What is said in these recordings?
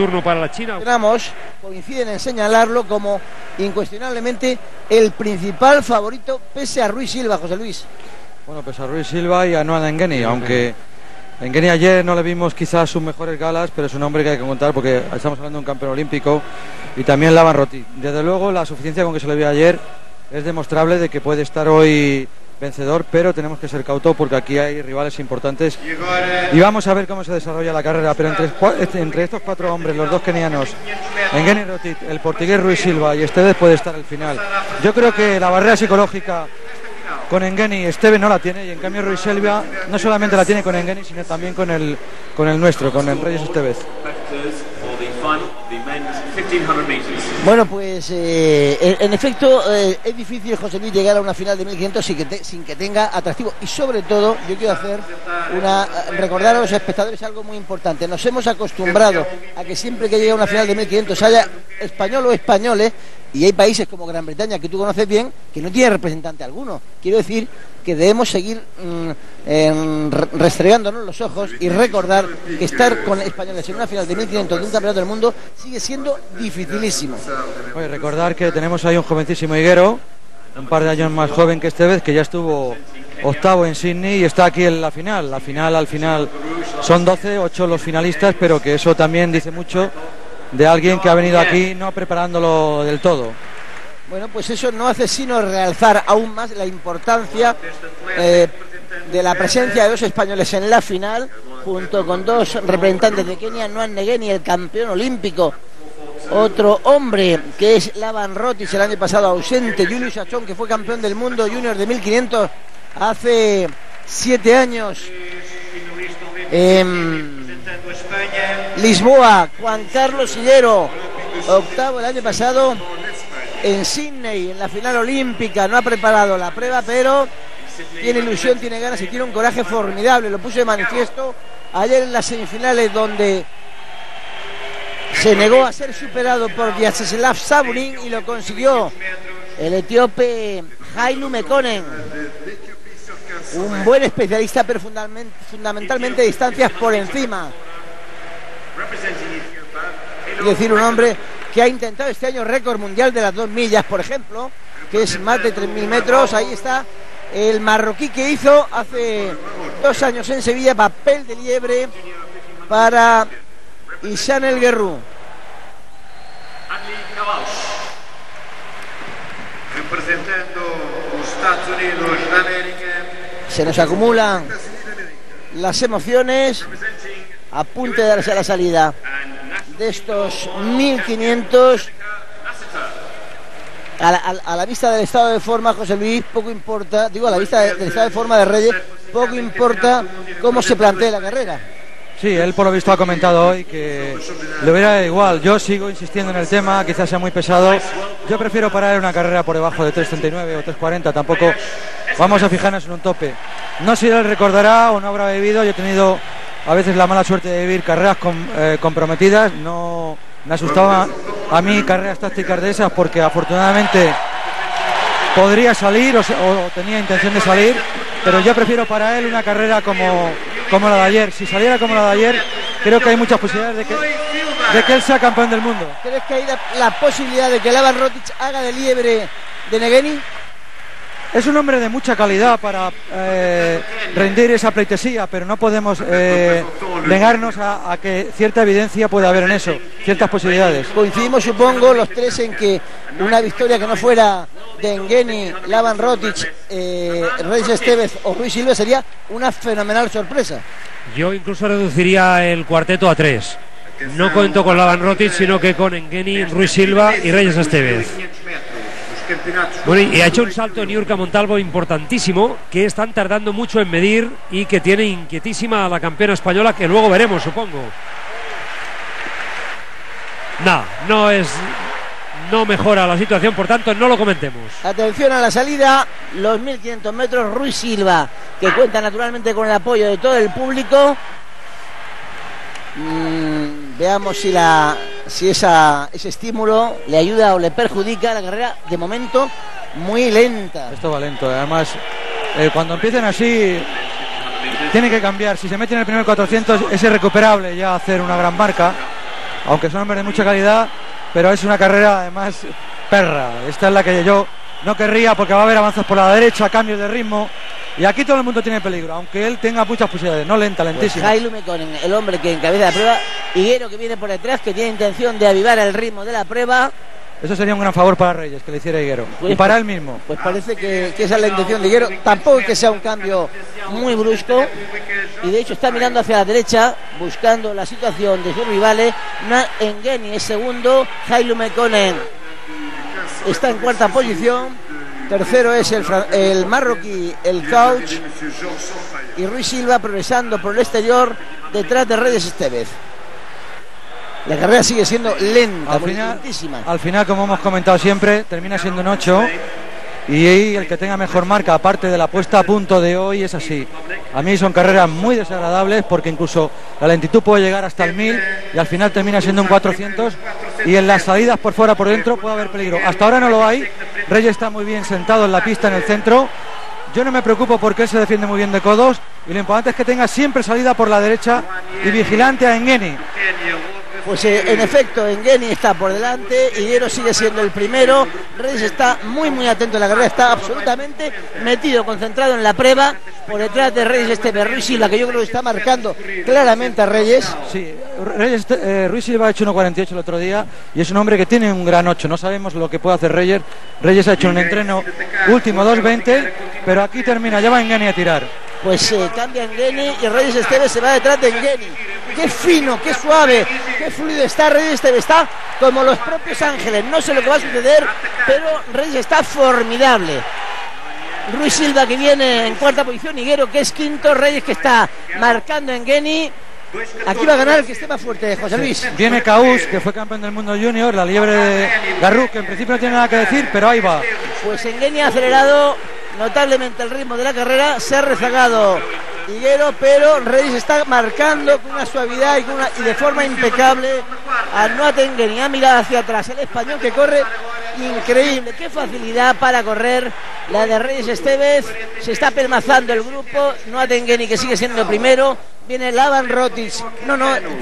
turno para la China. Ramos coinciden en señalarlo como incuestionablemente el principal favorito, pese a Ruiz Silva, José Luis. Bueno, pese a Ruiz Silva y a Noah Ngeny, sí, aunque Ngeny ayer no le vimos quizás sus mejores galas, pero es un hombre que hay que contar porque estamos hablando de un campeón olímpico, y también Laban Rotich. Desde luego la suficiencia con que se le vio ayer es demostrable de que puede estar hoy vencedor, pero tenemos que ser cautos porque aquí hay rivales importantes y vamos a ver cómo se desarrolla la carrera. Pero entre estos cuatro hombres, los dos kenianos, Ngeny, Rotich, el portugués Rui Silva y Estévez, puede estar al final. Yo creo que la barrera psicológica con Ngeny, Estévez no la tiene, y en cambio Ruiz Silva no solamente la tiene con Ngeny, sino también con el nuestro, con el Reyes Estévez. Bueno, pues en efecto es difícil, José Luis, llegar a una final de 1500 sin que tenga atractivo. Y sobre todo yo quiero recordar a los espectadores algo muy importante. Nos hemos acostumbrado a que siempre que llega a una final de 1500 haya español o españoles, y hay países como Gran Bretaña, que tú conoces bien, que no tiene representante alguno. Quiero decir que debemos seguir restregándonos los ojos y recordar que estar con españoles en una final de 1500 de un campeonato del mundo sigue siendo dificilísimo. Oye, recordar que tenemos ahí un jovencísimo Higuero, un par de años más joven que Estévez, que ya estuvo octavo en Sydney y está aquí en la final. Al final son 12, 8 los finalistas, pero que eso también dice mucho de alguien que ha venido aquí no preparándolo del todo. Bueno, pues eso no hace sino realzar aún más la importancia de la presencia de dos españoles en la final, junto con dos representantes de Kenia, Noah Ngeny, el campeón olímpico, otro hombre que es Laban Rotich, el año pasado ausente, Julius Achón, que fue campeón del mundo junior de 1500 hace 7 años. Lisboa, Juan Carlos Higuero, octavo el año pasado en Sydney, en la final olímpica. No ha preparado la prueba, pero tiene ilusión, tiene ganas y tiene un coraje formidable. Lo puso de manifiesto ayer en las semifinales, donde se negó a ser superado por Vyacheslav Sabunin, y lo consiguió el etíope Hailu Mekonnen, un buen especialista, pero fundamentalmente distancias por encima. Es decir, un hombre que ha intentado este año récord mundial de las 2 millas, por ejemplo, que es más de 3000 metros. Ahí está el marroquí que hizo hace 2 años en Sevilla papel de liebre para Isan El Guerrú. Ali Kawash, representando los Estados Unidos de América. Se nos acumulan las emociones a punto de darse a la salida de estos 1500. A la vista del estado de forma, José Luis, poco importa, digo, a la vista del estado de forma de Reyes, poco importa cómo se plantee la carrera. Sí, él por lo visto ha comentado hoy que le hubiera igual. Yo sigo insistiendo en el tema, quizás sea muy pesado. Yo prefiero parar en una carrera por debajo de 3.39 o 3.40, tampoco vamos a fijarnos en un tope. No sé si él recordará o no habrá vivido, yo he tenido a veces la mala suerte de vivir carreras comprometidas. No me asustaba a mí carreras tácticas de esas, porque afortunadamente podría salir o tenía intención de salir, pero yo prefiero para él una carrera como la de ayer. Si saliera como la de ayer, creo que hay muchas posibilidades de que él sea campeón del mundo. ¿Crees que hay la posibilidad de que Laban Rotich haga de liebre de Ngeny? Es un hombre de mucha calidad para rendir esa pleitesía, pero no podemos negarnos a que cierta evidencia pueda haber en eso, ciertas posibilidades. Coincidimos, supongo, los tres en que una victoria que no fuera de Ngeny, Laban Rotich, Reyes Estévez o Ruiz Silva sería una fenomenal sorpresa. Yo incluso reduciría el cuarteto a 3. No cuento con Laban Rotich, sino que con Ngeny, Ruiz Silva y Reyes Estévez. Bueno, y ha hecho un salto Niurka Montalvo importantísimo, que están tardando mucho en medir y que tiene inquietísima a la campeona española, que luego veremos, supongo. No mejora la situación, por tanto no lo comentemos. Atención a la salida, los 1500 metros, Ruiz Silva, que cuenta naturalmente con el apoyo de todo el público. Veamos si ese estímulo le ayuda o le perjudica. La carrera de momento muy lenta. Esto va lento, además cuando empiecen así tiene que cambiar. Si se mete en el primer 400 es irrecuperable ya hacer una gran marca, aunque son hombres de mucha calidad, pero es una carrera además perra. Esta es la que yo no querría, porque va a haber avances por la derecha, cambios de ritmo, y aquí todo el mundo tiene peligro, aunque él tenga muchas posibilidades. No lenta, lentísimo. Pues Hailu Mekonnen, el hombre que encabeza la prueba. Higuero, que viene por detrás, que tiene intención de avivar el ritmo de la prueba. Eso sería un gran favor para Reyes, que le hiciera Higuero, pues, y para él mismo. Pues parece que esa es la intención de Higuero. Tampoco es que sea un cambio muy brusco, y de hecho está mirando hacia la derecha, buscando la situación de sus rivales. Noah Ngeny es segundo, Hailu Mekonnen está en cuarta posición, tercero es el marroquí, el Kaouch, y Rui Silva progresando por el exterior detrás de Reyes Estévez. La carrera sigue siendo lenta, lentísima. Al final, como hemos comentado siempre, termina siendo un 8, y el que tenga mejor marca, aparte de la puesta a punto de hoy, es así. A mí son carreras muy desagradables, porque incluso la lentitud puede llegar hasta el 1000, y al final termina siendo un 400, y en las salidas por fuera, por dentro, puede haber peligro. Hasta ahora no lo hay. Reyes está muy bien sentado en la pista, en el centro. Yo no me preocupo porque él se defiende muy bien de codos, y lo importante es que tenga siempre salida por la derecha y vigilante a Ngeny. Pues en efecto, Ngeny está por delante, Higuero sigue siendo el primero. Reyes está muy atento en la carrera, está absolutamente metido, concentrado en la prueba. Por detrás de Reyes Ruiz Silva, que yo creo que está marcando claramente a Reyes. Sí, Ruiz Silva ha hecho 1.48 el otro día, y es un hombre que tiene un gran 8. No sabemos lo que puede hacer Reyes. Reyes ha hecho un entreno último 2.20, pero aquí termina, ya va Ngeny a tirar. Pues cambia Ngeny, y Reyes Estévez se va detrás de Ngeny. Qué fino, qué suave, qué fluido está Reyes Estévez. Está como los propios ángeles. No sé lo que va a suceder, pero Reyes está formidable. Ruiz Silva, que viene en cuarta posición, Higuero, que es quinto, Reyes, que está marcando Ngeny. Aquí va a ganar el que esté más fuerte, José Luis. Sí. Viene Kaouch, que fue campeón del mundo junior, la liebre de Garrú, que en principio no tiene nada que decir, pero ahí va. Pues Ngeny ha acelerado notablemente el ritmo de la carrera, se ha rezagado Higuero, pero Reyes está marcando con una suavidad y de forma impecable a Noah Ngeny. Ha mirado hacia atrás el español, que corre increíble. Qué facilidad para correr la de Reyes Estévez. Se está permazando el grupo. Noah Ngeny, que sigue siendo primero. Viene Laban Rotich,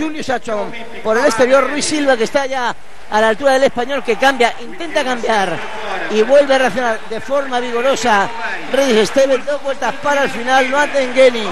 Julius Achón por el exterior. Ruiz Silva, que está ya a la altura del español, que cambia, intenta cambiar y vuelve a reaccionar de forma vigorosa Reyes Estévez. Dos vueltas para el final. Noah Ngeny,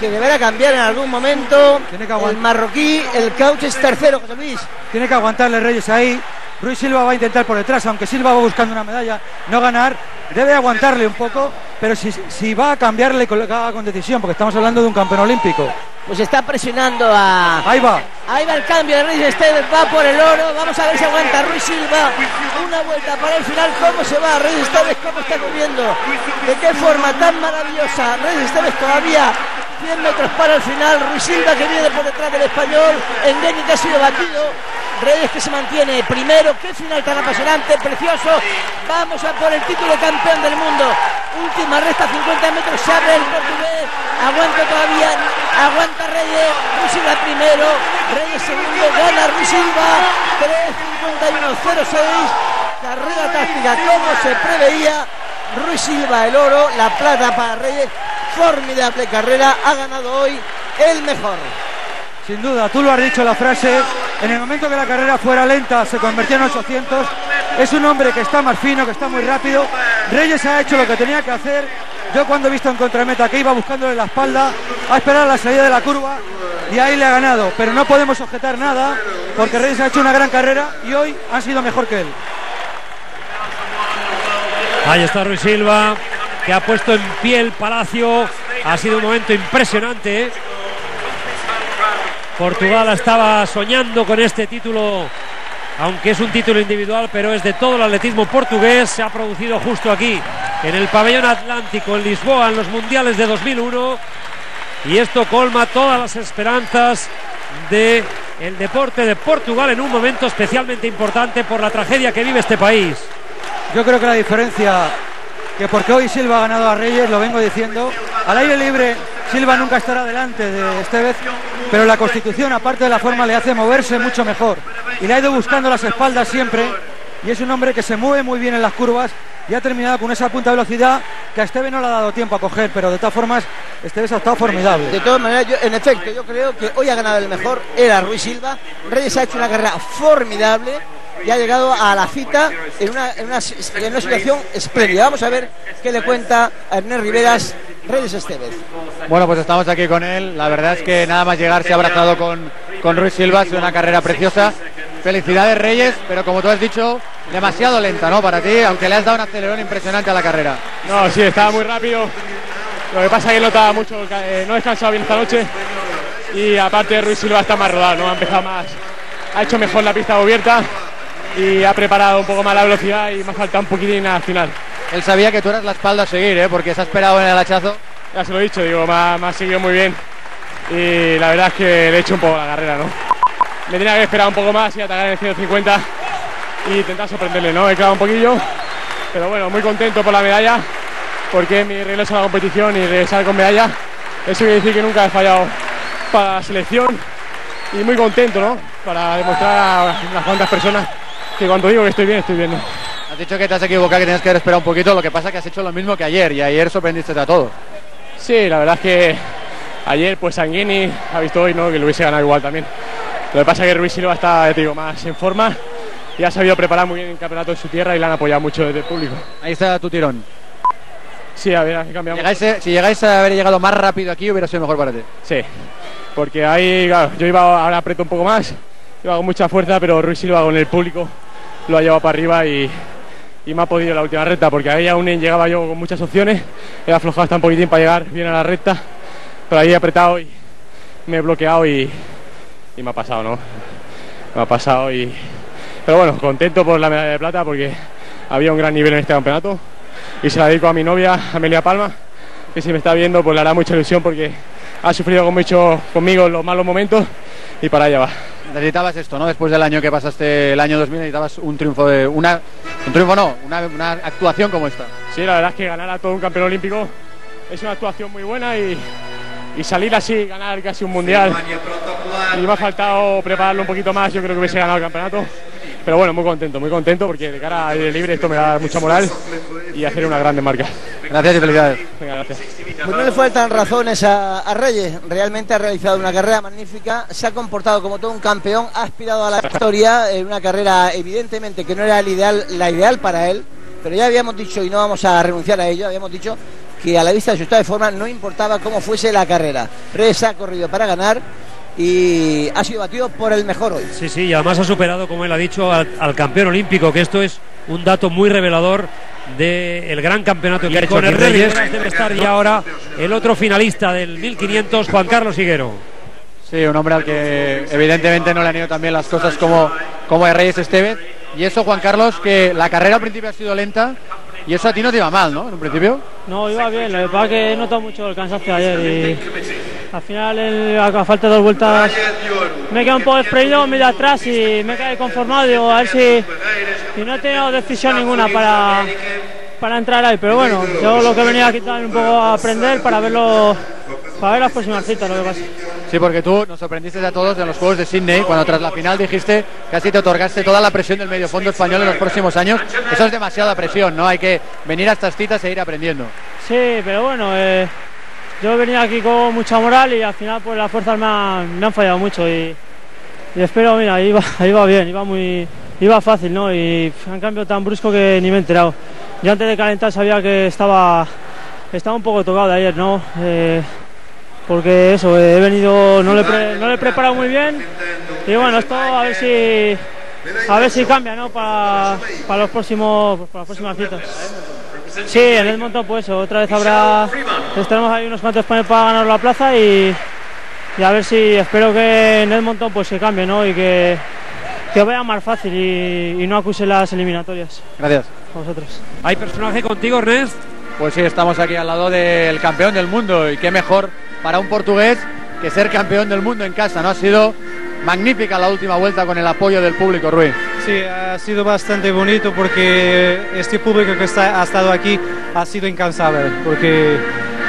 que deberá cambiar en algún momento. El marroquí, el Kaouch, es tercero, José Luis. Tiene que aguantarle Reyes ahí. Ruiz Silva va a intentar por detrás, aunque Silva va buscando una medalla, no ganar. Debe aguantarle un poco, pero si va a cambiarle, con decisión, porque estamos hablando de un campeón olímpico. Pues está presionando a... Ahí va. Ahí va el cambio de Reyes Estévez, va por el oro. Vamos a ver si aguanta Ruiz Silva. Una vuelta para el final. ¿Cómo se va Reyes Estévez? ¿Cómo está corriendo? ¿De qué forma tan maravillosa? Reyes Estévez todavía 100 metros para el final. Ruiz Silva, que viene por detrás del español. Ngeny, que ha sido batido. Reyes, que se mantiene primero. Qué final tan apasionante, precioso. Vamos a por el título, campeón del mundo. Última recta, 50 metros. Se abre el portugués. Aguanta todavía. Aguanta Reyes. Ruiz Silva primero. Reyes segundo. Gana Ruiz Silva. 3.51.06. Carrera táctica, como se preveía. Ruiz Silva el oro, la plata para Reyes. Formidable carrera. Ha ganado hoy el mejor. Sin duda, tú lo has dicho, la frase. En el momento que la carrera fuera lenta, se convirtió en 800. Es un hombre que está más fino, que está muy rápido. Reyes ha hecho lo que tenía que hacer. Yo, cuando he visto en contrameta que iba buscándole la espalda, a esperar la salida de la curva, y ahí le ha ganado. Pero no podemos objetar nada, porque Reyes ha hecho una gran carrera y hoy han sido mejor que él. Ahí está Ruiz Silva, que ha puesto en pie el palacio. Ha sido un momento impresionante, ¿eh? Portugal estaba soñando con este título, aunque es un título individual, pero es de todo el atletismo portugués. Se ha producido justo aquí, en el pabellón atlántico, en Lisboa, en los mundiales de 2001, y esto colma todas las esperanzas del deporte de Portugal en un momento especialmente importante por la tragedia que vive este país. Yo creo que la diferencia, que porque hoy Silva ha ganado a Reyes, lo vengo diciendo, al aire libre Silva nunca estará delante de Estévez, pero la constitución, aparte de la forma, le hace moverse mucho mejor, y le ha ido buscando las espaldas siempre, y es un hombre que se mueve muy bien en las curvas, y ha terminado con esa punta de velocidad que a Estévez no le ha dado tiempo a coger, pero de todas formas Estévez ha estado formidable. De todas maneras, en efecto, yo creo que hoy ha ganado el mejor, era Ruiz Silva. Reyes ha hecho una carrera formidable y ha llegado a la cita en una situación espléndida. Vamos a ver qué le cuenta a Ernest Rivera Reyes Estévez. Bueno, pues estamos aquí con él. La verdad es que nada más llegar se ha abrazado con Ruiz Silva. Ha sido una carrera preciosa. Felicidades, Reyes, pero como tú has dicho, demasiado lenta, ¿no? Para ti, aunque le has dado un acelerón impresionante a la carrera. No, sí, estaba muy rápido. Lo que pasa es que él notaba mucho, no he descansado bien esta noche. Y aparte, Ruiz Silva está más rodado, ¿no? Ha empezado más, ha hecho mejor la pista cubierta y ha preparado un poco más la velocidad y me ha faltado un poquitín al final. Él sabía que tú eras la espalda a seguir, ¿eh? Porque se ha esperado en el hachazo. Ya se lo he dicho, digo, me ha seguido muy bien y la verdad es que le he hecho un poco la carrera, ¿no? Me tenía que esperar un poco más y atacar en el 150 y intentar sorprenderle, ¿no? He clavado un poquillo, pero bueno, muy contento por la medalla, porque mi regreso a la competición y regresar con medalla, eso quiere decir que nunca he fallado para la selección y muy contento, ¿no? Para demostrar a unas cuantas personas que cuando digo que estoy bien, estoy bien, ¿no? Has dicho que te has equivocado, que tienes que esperar un poquito, lo que pasa es que has hecho lo mismo que ayer y ayer sorprendiste a todos. Sí, la verdad es que ayer pues Ngeny ha visto hoy, ¿no?, que lo hubiese ganado igual también. Lo que pasa es que Ruiz Silva está, ya te digo, más en forma y ha sabido preparar muy bien el campeonato en su tierra y le han apoyado mucho desde el público. Ahí está tu tirón. Sí, a ver, aquí cambiamos. Si llegáis a haber llegado más rápido aquí, hubiera sido mejor para ti. Sí, porque ahí, claro, yo iba, ahora aprieto un poco más, iba con mucha fuerza, pero Ruiz Silva con el público lo ha llevado para arriba y me ha podido la última recta, porque ahí aún llegaba yo con muchas opciones, he aflojado hasta un poquitín para llegar bien a la recta, pero ahí he apretado y me he bloqueado y me ha pasado, ¿no? Me ha pasado y... Pero bueno, contento por la medalla de plata porque había un gran nivel en este campeonato y se la dedico a mi novia, Amelia Palma, que si me está viendo pues le hará mucha ilusión porque ha sufrido conmigo los malos momentos y para allá va. Necesitabas esto, ¿no? Después del año que pasaste, el año 2000, necesitabas un triunfo, una actuación como esta. Sí, la verdad es que ganar a todo un campeón olímpico es una actuación muy buena y salir así, ganar casi un mundial, y me ha faltado prepararlo un poquito más, yo creo que hubiese ganado el campeonato, pero bueno, muy contento porque de cara a ir libre esto me da mucha moral y hacer una grande marca. Gracias y felicidades. Venga, gracias. Pues no le faltan razones a Reyes, realmente ha realizado una carrera magnífica, se ha comportado como todo un campeón, ha aspirado a la victoria en una carrera evidentemente que no era la ideal para él, pero ya habíamos dicho, y no vamos a renunciar a ello, habíamos dicho que a la vista de su estado de forma no importaba cómo fuese la carrera. Reyes ha corrido para ganar y ha sido batido por el mejor hoy. Sí, sí, y además ha superado, como él ha dicho, al campeón olímpico, que esto es un dato muy revelador del gran campeonato que ha hecho el Reyes. Debe estar ya ahora el otro finalista del 1500, Juan Carlos Higuero. Sí, un hombre al que evidentemente no le han ido también las cosas como a Reyes Estévez. Y eso, Juan Carlos, que la carrera al principio ha sido lenta. Y eso a ti no te iba mal, ¿no? En un principio. No, iba bien. Lo que pasa es que he notado mucho el cansancio ayer. Y al final, a falta de dos vueltas, me he quedado un poco desprendido, medio atrás y me he quedado conformado. Digo, a ver si. Y no he tenido decisión ninguna para entrar ahí. Pero bueno, yo lo que he venido aquí también un poco a aprender para ver las próximas citas, lo que pasa. Sí, porque tú nos sorprendiste a todos en los Juegos de Sydney, cuando tras la final dijiste que así te otorgaste toda la presión del mediofondo español en los próximos años. Eso es demasiada presión, ¿no? Hay que venir a estas citas e ir aprendiendo. Sí, pero bueno, yo he venido aquí con mucha moral y al final pues las fuerzas me han fallado mucho y espero, mira, iba bien, iba fácil, ¿no? Y en cambio tan brusco que ni me he enterado. Yo antes de calentar sabía que estaba un poco tocado de ayer, ¿no? Porque eso, he venido, no le he preparado muy bien y bueno, esto a ver si cambia, ¿no? Para los próximos, para las próximas citas. Sí, en el montón pues eso, otra vez habrá, estaremos ahí unos cuantos para ganar la plaza y a ver si, espero que en el montón pues se cambie, ¿no? Y que vaya más fácil y no acuse las eliminatorias. Gracias. A vosotros. ¿Hay personaje contigo, Ernest? Pues sí, estamos aquí al lado del campeón del mundo y qué mejor para un portugués que ser campeón del mundo en casa, ¿no? Ha sido magnífica la última vuelta con el apoyo del público, Rui. Sí, ha sido bastante bonito porque este público que ha estado aquí ha sido incansable, porque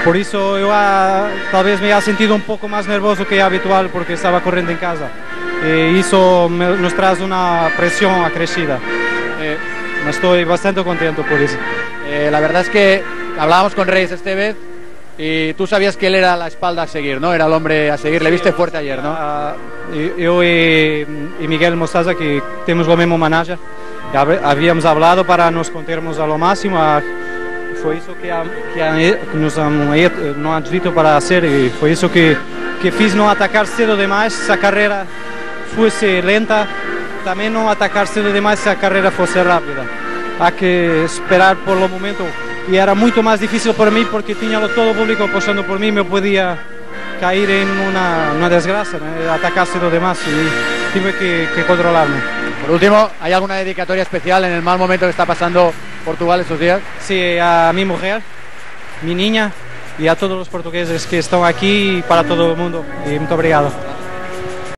por eso yo tal vez me he sentido un poco más nervioso que habitual porque estaba corriendo en casa y eso nos trae una presión acrecida. Me estoy bastante contento por eso. La verdad es que hablábamos con Reyes Estévez y tú sabías que él era la espalda a seguir, ¿no? Era el hombre a seguir, le viste fuerte ayer, ¿no? Yo y Miguel Mostaza, que tenemos lo mismo manager, habíamos hablado para nos contarnos a lo máximo, fue eso que nos han dicho para hacer y fue eso que fiz, no atacar cedo demás, esa carrera fuese lenta, también no atacar cedo demás, esa carrera fuese rápida. Hay que esperar por el momento y era mucho más difícil para mí porque tenía todo el público apostando por mí, me podía caer en una desgracia, ¿no? Atacarse los demás y tuve que controlarme. Por último, ¿hay alguna dedicatoria especial en el mal momento que está pasando Portugal estos días? Sí, a mi mujer, mi niña y a todos los portugueses que están aquí y para todo el mundo. Y muchas gracias.